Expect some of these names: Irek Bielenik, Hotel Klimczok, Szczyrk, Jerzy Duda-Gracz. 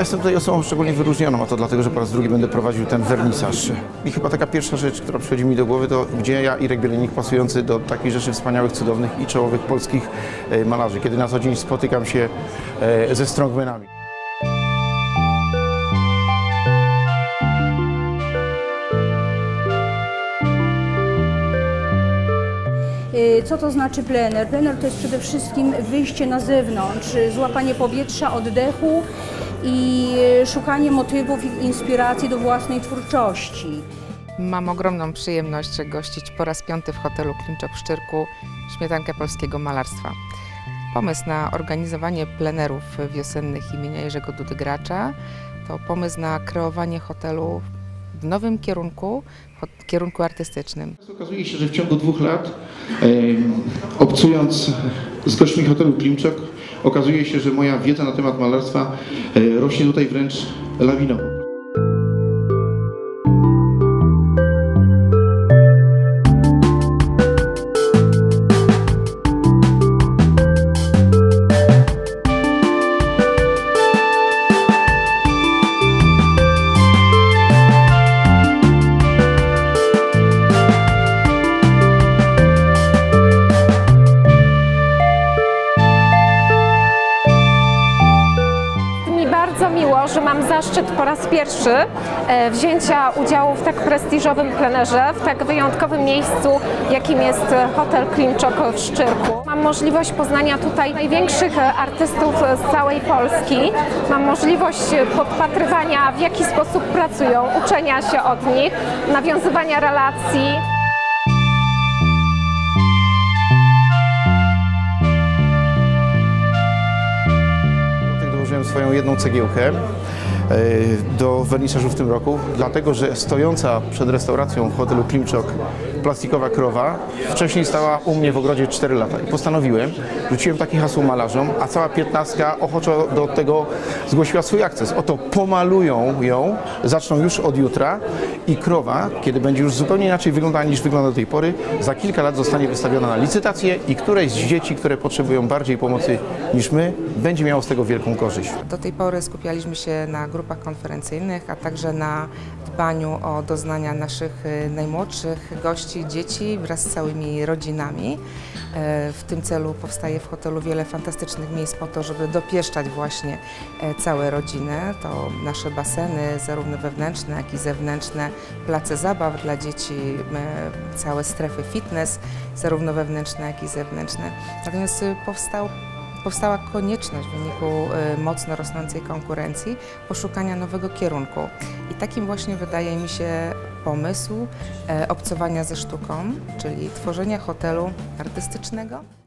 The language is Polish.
Ja jestem tutaj osobą szczególnie wyróżnioną, a to dlatego, że po raz drugi będę prowadził ten wernisaż. I chyba taka pierwsza rzecz, która przychodzi mi do głowy, to gdzie ja, Irek Bielenik, pasujący do takiej rzeszy wspaniałych, cudownych i czołowych polskich malarzy, kiedy na co dzień spotykam się ze strongmanami. Co to znaczy plener? Plener to jest przede wszystkim wyjście na zewnątrz, złapanie powietrza, oddechu i szukanie motywów i inspiracji do własnej twórczości. Mam ogromną przyjemność gościć po raz 5. w hotelu Klimczok w Szczyrku śmietankę polskiego malarstwa. Pomysł na organizowanie plenerów wiosennych imienia Jerzego Dudy-Gracza to pomysł na kreowanie hotelu w nowym kierunku, w kierunku artystycznym. Okazuje się, że w ciągu 2 lat, obcując z gośćmi hotelu Klimczok, okazuje się, że moja wiedza na temat malarstwa rośnie tutaj wręcz lawinowo. Że mam zaszczyt po raz pierwszy wzięcia udziału w tak prestiżowym plenerze, w tak wyjątkowym miejscu, jakim jest Hotel Klimczok w Szczyrku. Mam możliwość poznania tutaj największych artystów z całej Polski. Mam możliwość podpatrywania, w jaki sposób pracują, uczenia się od nich, nawiązywania relacji. Swoją jedną cegiełkę do wernisażu w tym roku, dlatego że stojąca przed restauracją w hotelu Klimczok plastikowa krowa wcześniej stała u mnie w ogrodzie 4 lata i postanowiłem, rzuciłem takie hasło malarzom, a cała 15 ochoczo do tego zgłosiła swój akces. Oto pomalują ją, zaczną już od jutra i krowa, kiedy będzie już zupełnie inaczej wyglądała niż wygląda do tej pory, za kilka lat zostanie wystawiona na licytację i któreś z dzieci, które potrzebują bardziej pomocy niż my, będzie miało z tego wielką korzyść. Do tej pory skupialiśmy się na grupach konferencyjnych, a także na dbaniu o doznania naszych najmłodszych gości, dzieci wraz z całymi rodzinami. W tym celu powstaje w hotelu wiele fantastycznych miejsc po to, żeby dopieszczać właśnie całe rodziny. To nasze baseny, zarówno wewnętrzne, jak i zewnętrzne, place zabaw dla dzieci, całe strefy fitness, zarówno wewnętrzne, jak i zewnętrzne. Natomiast powstała konieczność w wyniku mocno rosnącej konkurencji poszukania nowego kierunku. I takim właśnie wydaje mi się pomysł obcowania ze sztuką, czyli tworzenia hotelu artystycznego.